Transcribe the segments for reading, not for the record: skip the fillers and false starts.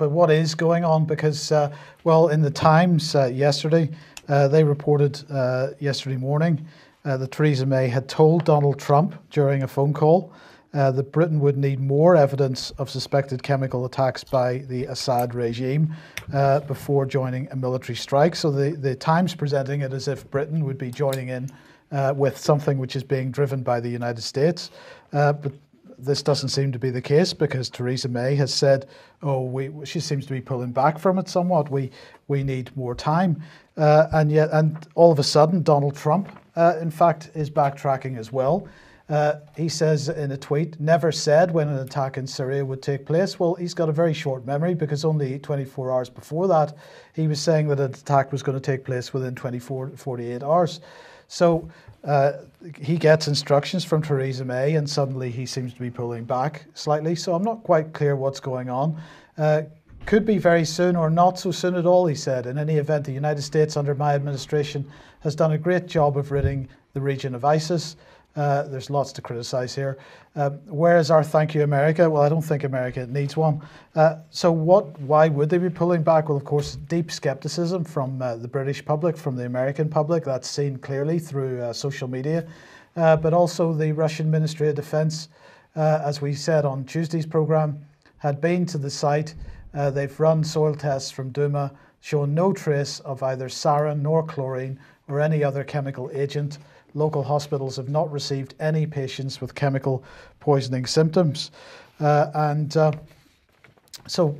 But what is going on? Because, well, in the Times yesterday, they reported yesterday morning that Theresa May had told Donald Trump during a phone call that Britain would need more evidence of suspected chemical attacks by the Assad regime before joining a military strike. So the Times presenting it as if Britain would be joining in with something which is being driven by the United States. But this doesn't seem to be the case, because Theresa May has said, oh, she seems to be pulling back from it somewhat. We need more time. And all of a sudden, Donald Trump, in fact, is backtracking as well. He says in a tweet, never said when an attack in Syria would take place. Well, he's got a very short memory, because only 24 hours before that, he was saying that an attack was going to take place within 48 hours. So he gets instructions from Theresa May, and suddenly he seems to be pulling back slightly. So I'm not quite clear what's going on. Could be very soon or not so soon at all, he said. In any event, the United States under my administration has done a great job of ridding the region of ISIS. There's lots to criticize here. Where is our thank you, America? Well, I don't think America needs one. So why would they be pulling back? Well, of course, deep skepticism from the British public, from the American public. That's seen clearly through social media. But also the Russian Ministry of Defense, as we said on Tuesday's program, had been to the site. They've run soil tests from Douma, shown no trace of either sarin nor chlorine or any other chemical agent. Local hospitals have not received any patients with chemical poisoning symptoms. So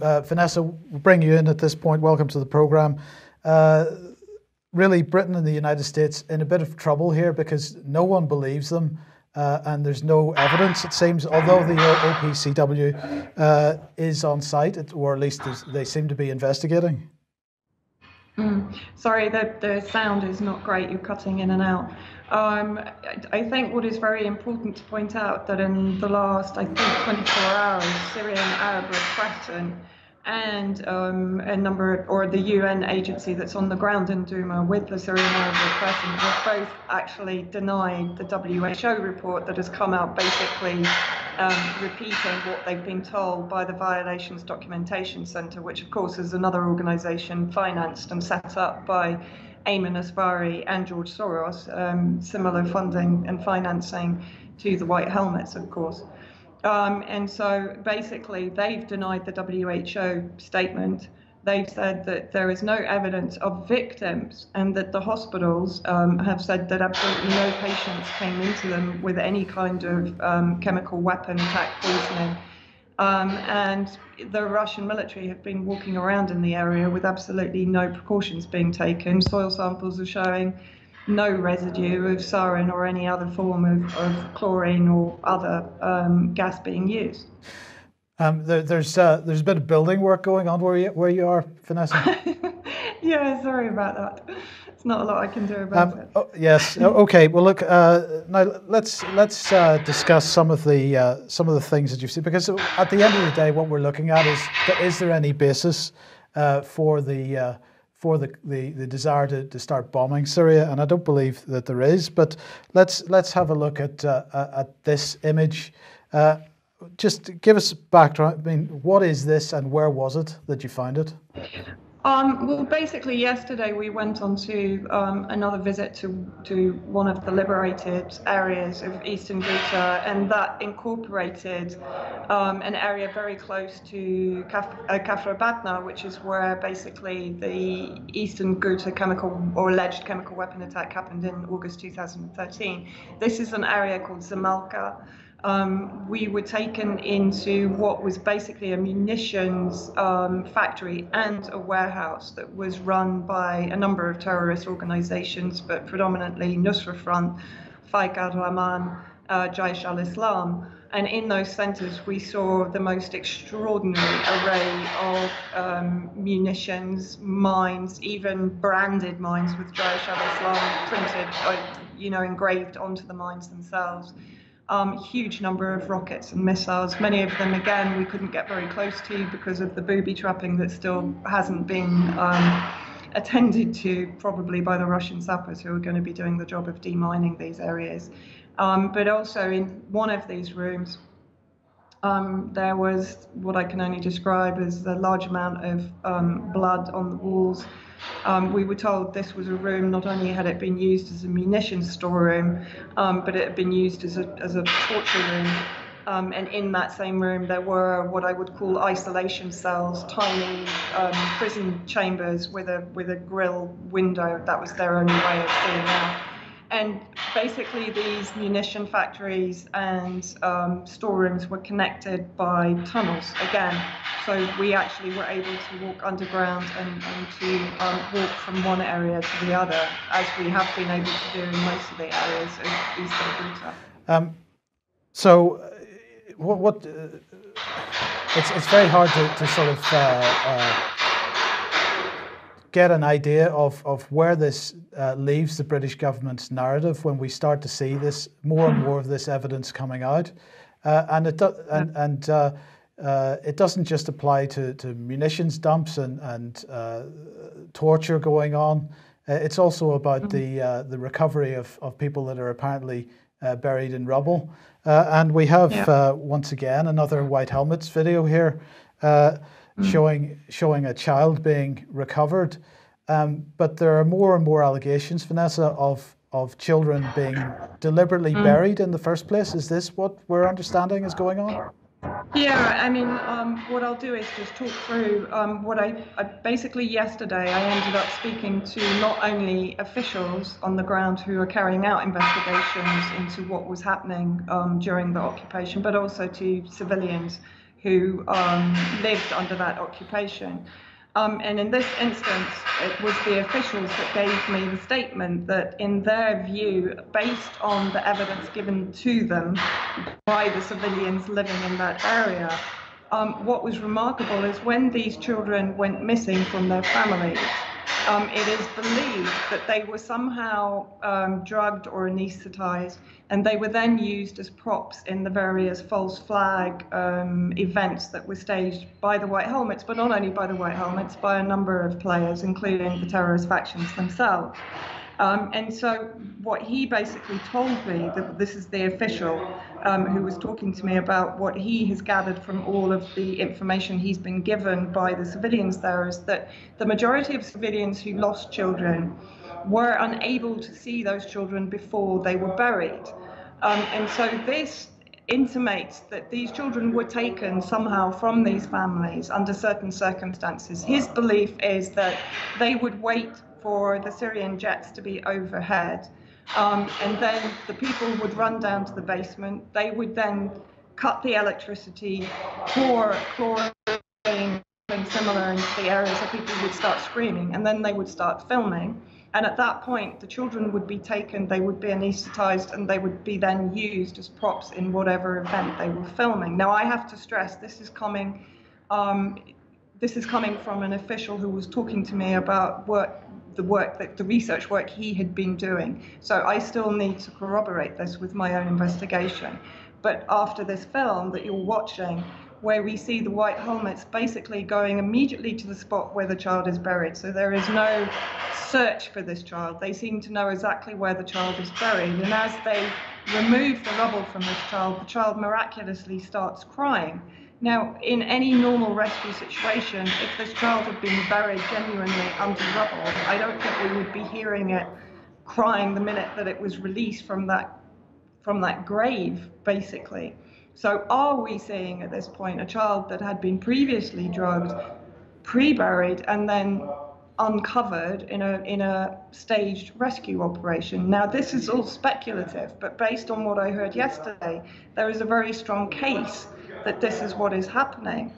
Vanessa, we'll bring you in at this point. Welcome to the program. Really, Britain and the United States in a bit of trouble here, because no one believes them and there's no evidence, it seems, although the OPCW is on site, or at least they seem to be investigating. Sorry, the sound is not great. You're cutting in and out. I think what is very important to point out that in the last, I think, 24 hours, Syrian Arab Red Crescent and a number, or the UN agency that's on the ground in Douma with the Syrian Arab Red Crescent, have both actually denied the WHO report that has come out, basically repeating what they've been told by the Violations Documentation Center, which of course is another organization financed and set up by Aman Asfari and George Soros, similar funding and financing to the White Helmets, of course. And so basically they've denied the WHO statement. They've said that there is no evidence of victims, and that the hospitals have said that absolutely no patients came into them with any kind of chemical weapon attack poisoning. And the Russian military have been walking around in the area with absolutely no precautions being taken. Soil samples are showing no residue of sarin or any other form of chlorine or other gas being used. There's a bit of building work going on where you are, Vanessa. Yeah, sorry about that. It's not a lot I can do about it. Oh, yes. Okay. Well, look. Now let's discuss some of the things that you've seen, because at the end of the day, what we're looking at is there any basis for the desire to start bombing Syria? And I don't believe that there is. But let's have a look at this image. Just give us background. I mean, what is this, and where was it that you found it? Well, basically, yesterday we went on to another visit to one of the liberated areas of Eastern Ghouta, and that incorporated an area very close to Kafrabatna, which is where basically the Eastern Ghouta chemical or alleged chemical weapon attack happened in August 2013. This is an area called Zamalka. We were taken into what was basically a munitions factory and a warehouse that was run by a number of terrorist organizations, but predominantly Nusra Front, Faylaq al Rahman, Jaish al Islam. And in those centers, we saw the most extraordinary array of munitions, mines, even branded mines with Jaish al Islam printed, engraved onto the mines themselves. Huge number of rockets and missiles. Many of them, again, we couldn't get very close to because of the booby trapping that still hasn't been attended to, probably by the Russian sappers who are going to be doing the job of demining these areas. But also in one of these rooms, There was what I can only describe as a large amount of blood on the walls. We were told this was a room, not only had it been used as a munitions storeroom, but it had been used as a torture room. And in that same room, there were what I would call isolation cells, tiny prison chambers with a grille window. That was their only way of seeing out. And basically, these munition factories and storerooms were connected by tunnels again. So we actually were able to walk underground and to walk from one area to the other, as we have been able to do in most of the areas of Eastern Ghouta. It's very hard to sort of get an idea of where this leaves the British government's narrative when we start to see this more and more of this evidence coming out, and it doesn't just apply to munitions dumps and torture going on. It's also about the recovery of people that are apparently buried in rubble. And we have once again another White Helmets video here showing a child being recovered. But there are more and more allegations, Vanessa, of children being deliberately buried in the first place. Is this what we're understanding is going on? Yeah, I mean, what I'll do is just talk through what I basically yesterday I ended up speaking to not only officials on the ground who are carrying out investigations into what was happening during the occupation, but also to civilians who lived under that occupation. And in this instance, it was the officials that gave me the statement that, in their view, based on the evidence given to them by the civilians living in that area, what was remarkable is when these children went missing from their families, it is believed that they were somehow drugged or anesthetized, and they were then used as props in the various false flag events that were staged by the White Helmets, but not only by the White Helmets, by a number of players, including the terrorist factions themselves. And so what he basically told me, this is the official who was talking to me about what he has gathered from all of the information he's been given by the civilians there, is that the majority of civilians who lost children were unable to see those children before they were buried. And so this intimates that these children were taken somehow from these families under certain circumstances. His belief is that they would wait for the Syrian jets to be overhead. And then the people would run down to the basement. They would then cut the electricity, pour chlorine and similar into the area, so people would start screaming, and then they would start filming. And at that point, the children would be taken, they would be anesthetized, and they would be then used as props in whatever event they were filming. Now, I have to stress, this is coming from an official who was talking to me about the research work he had been doing. So I still need to corroborate this with my own investigation. But after this film that you're watching, where we see the White Helmets basically going immediately to the spot where the child is buried. So there is no search for this child. They seem to know exactly where the child is buried. And as they remove the rubble from this child, the child miraculously starts crying. Now, in any normal rescue situation, if this child had been buried genuinely under rubble, I don't think we would be hearing it crying the minute that it was released from that grave, basically. So are we seeing at this point a child that had been previously drugged, pre-buried, and then uncovered in a staged rescue operation? Now, this is all speculative, but based on what I heard yesterday, there is a very strong case that this is what is happening.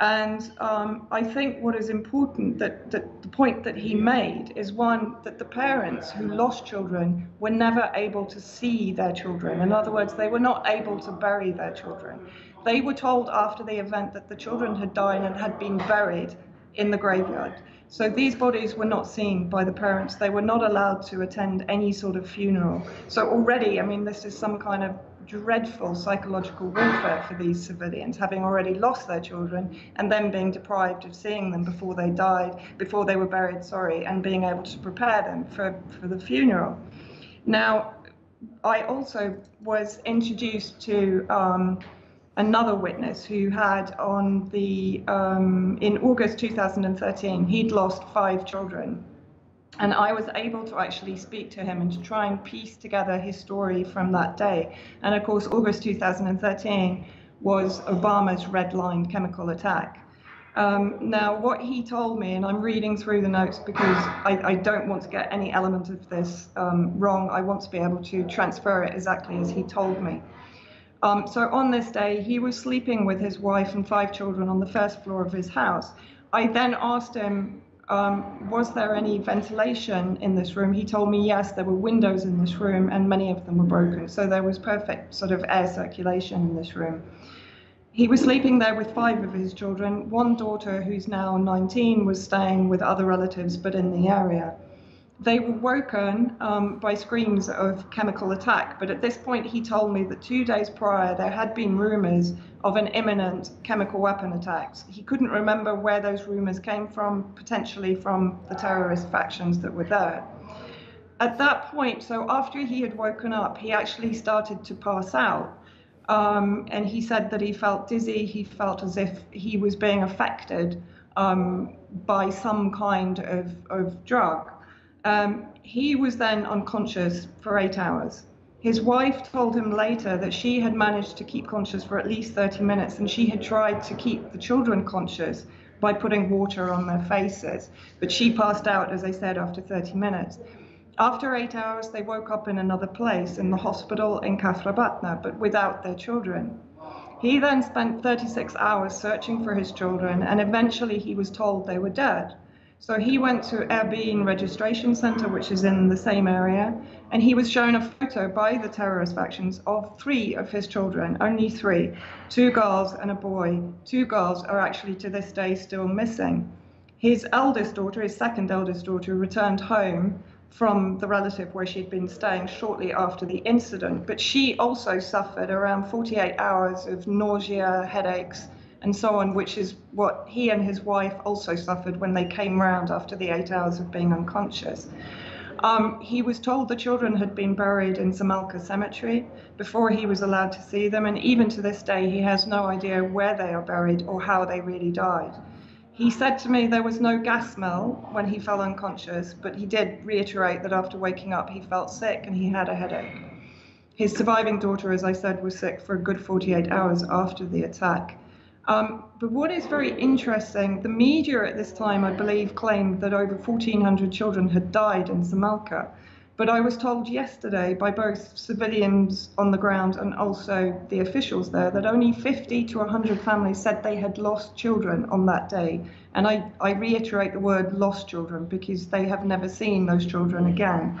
And I think what is important, that the point that he made is, one, that the parents who lost children were never able to see their children. In other words, they were not able to bury their children. They were told after the event that the children had died and had been buried in the graveyard. So these bodies were not seen by the parents. They were not allowed to attend any sort of funeral. So already, I mean, this is some kind of dreadful psychological warfare for these civilians, having already lost their children and then being deprived of seeing them before they died, before they were buried, sorry, and being able to prepare them for the funeral. Now, I also was introduced to another witness who had on the, in August 2013, he'd lost 5 children. And I was able to actually speak to him and to try and piece together his story from that day. And of course, August 2013 was Obama's red line chemical attack. Now, what he told me, and I'm reading through the notes because I don't want to get any element of this wrong. I want to be able to transfer it exactly as he told me. So on this day, he was sleeping with his wife and 5 children on the first floor of his house. I then asked him, was there any ventilation in this room? He told me, yes, there were windows in this room and many of them were broken. So there was perfect sort of air circulation in this room. He was sleeping there with 5 of his children. One daughter, who's now 19, was staying with other relatives, but in the area. They were woken by screams of chemical attack. But at this point, he told me that 2 days prior, there had been rumors of an imminent chemical weapon attack. He couldn't remember where those rumors came from, potentially from the terrorist factions that were there. At that point, so after he had woken up, he actually started to pass out. And he said that he felt dizzy, he felt as if he was being affected by some kind of drug. He was then unconscious for 8 hours. His wife told him later that she had managed to keep conscious for at least 30 minutes and she had tried to keep the children conscious by putting water on their faces, but she passed out, as I said, after 30 minutes. After 8 hours, they woke up in another place, in the hospital in Kafrabatna, but without their children. He then spent 36 hours searching for his children, and eventually he was told they were dead. So he went to Airbin Registration Center, which is in the same area, and he was shown a photo by the terrorist factions of 3 of his children, only 3, 2 girls and a boy. 2 girls are actually to this day still missing. His eldest daughter, his second eldest daughter, returned home from the relative where she'd been staying shortly after the incident. But she also suffered around 48 hours of nausea, headaches, and so on, which is what he and his wife also suffered when they came round after the 8 hours of being unconscious. He was told the children had been buried in Zamalka Cemetery before he was allowed to see them. And even to this day, he has no idea where they are buried or how they really died. He said to me there was no gas smell when he fell unconscious, but he did reiterate that after waking up he felt sick and he had a headache. His surviving daughter, as I said, was sick for a good 48 hours after the attack. But what is very interesting, the media at this time, I believe, claimed that over 1,400 children had died in Zamalka. But I was told yesterday by both civilians on the ground and also the officials there that only 50 to 100 families said they had lost children on that day. And I reiterate the word lost children because they have never seen those children again.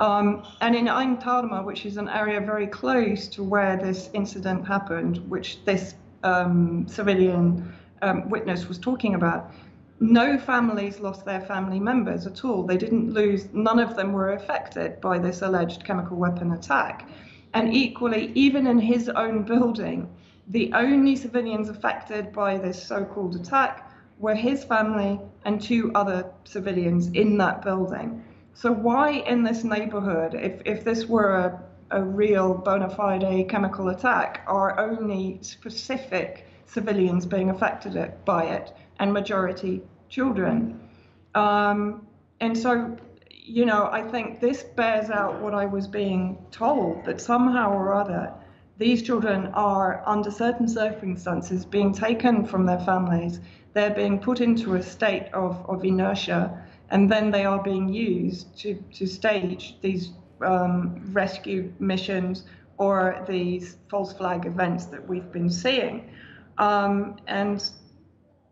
And in Ain Tarma, which is an area very close to where this incident happened, which this civilian witness was talking about, no families lost their family members at all. They didn't lose, none of them were affected by this alleged chemical weapon attack. And equally, even in his own building, the only civilians affected by this so-called attack were his family and 2 other civilians in that building. So why in this neighborhood, if this were a real bona fide chemical attack, are only specific civilians being affected by it? And majority children. And so, you know, I think this bears out what I was being told, that somehow or other, these children are, under certain circumstances, being taken from their families. They're being put into a state of inertia, and then they are being used to stage these rescue missions or these false flag events that we've been seeing. And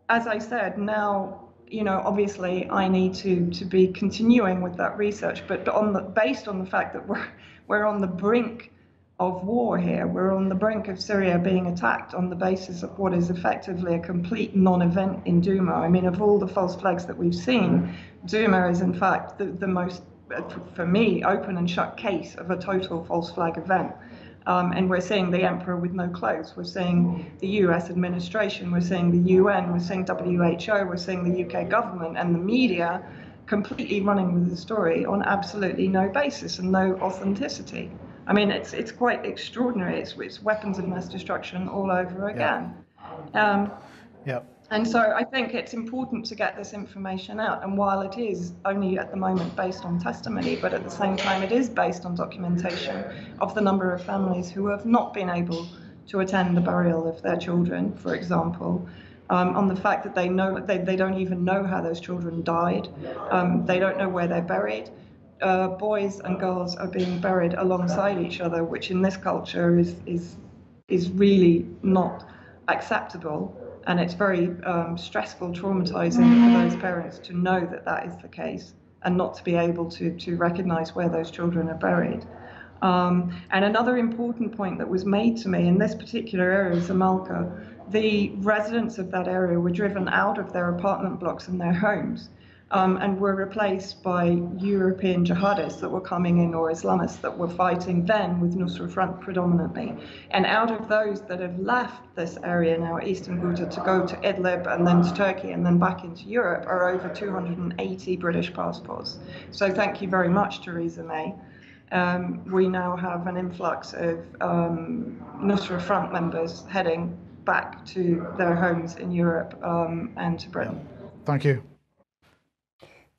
as I said, now, you know, obviously I need to be continuing with that research, but based on the fact that we're on the brink of war here, we're on the brink of Syria being attacked on the basis of what is effectively a complete non-event in Douma. I mean, of all the false flags that we've seen, Douma is in fact the most, for me, open and shut case of a total false flag event. And we're seeing the emperor with no clothes. We're seeing the US administration. We're seeing the UN. We're seeing WHO. We're seeing the UK government and the media completely running with the story on absolutely no basis and no authenticity. I mean, it's quite extraordinary. It's weapons of mass destruction all over again. Yeah. And so I think it's important to get this information out. And while it is only at the moment based on testimony, but at the same time, it is based on documentation of the number of families who have not been able to attend the burial of their children, for example, on the fact that they don't even know how those children died. They don't know where they're buried. Boys and girls are being buried alongside each other, which in this culture is really not acceptable. And it's very stressful, traumatizing for those parents to know that that is the case and not to be able to recognize where those children are buried. And another important point that was made to me in this particular area of Zamalka, the residents of that area were driven out of their apartment blocks and their homes and were replaced by European jihadists that were coming in, or Islamists that were fighting then with Nusra Front predominantly. And out of those that have left this area now, Eastern Ghouta, to go to Idlib and then to Turkey and then back into Europe, are over 280 British passports. So thank you very much, Theresa May. We now have an influx of Nusra Front members heading back to their homes in Europe and to Britain. Thank you.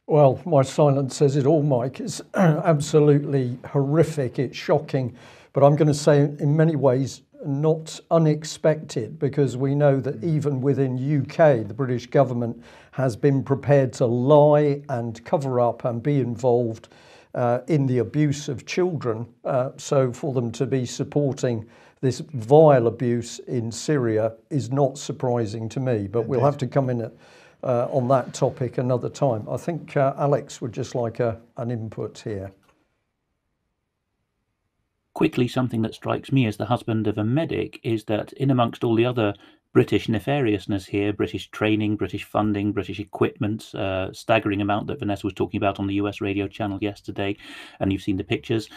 Well, my silence says it all, Mike. It's absolutely horrific. It's shocking. But I'm going to say in many ways not unexpected, because we know that even within UK, the British government has been prepared to lie and cover up and be involved in the abuse of children. So for them to be supporting this vile abuse in Syria is not surprising to me. But we'll have to come in on that topic another time. I think Alex would just like an input here. Quickly, something that strikes me as the husband of a medic is that in amongst all the other British nefariousness here, British training, British funding, British equipment, staggering amount that Vanessa was talking about on the US radio channel yesterday, and you've seen the pictures,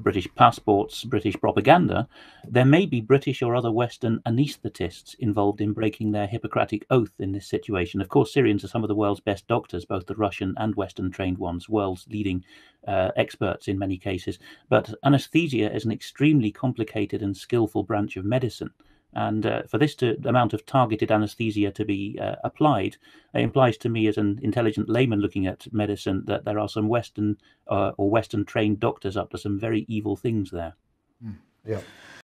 British passports, British propaganda, there may be British or other Western anaesthetists involved in breaking their Hippocratic oath in this situation. Of course, Syrians are some of the world's best doctors, both the Russian and Western trained ones, world's leading experts in many cases. But anaesthesia is an extremely complicated and skillful branch of medicine. And for this amount of targeted anaesthesia to be applied, it implies to me as an intelligent layman looking at medicine that there are some Western or Western trained doctors up to some very evil things there. Mm. Yeah.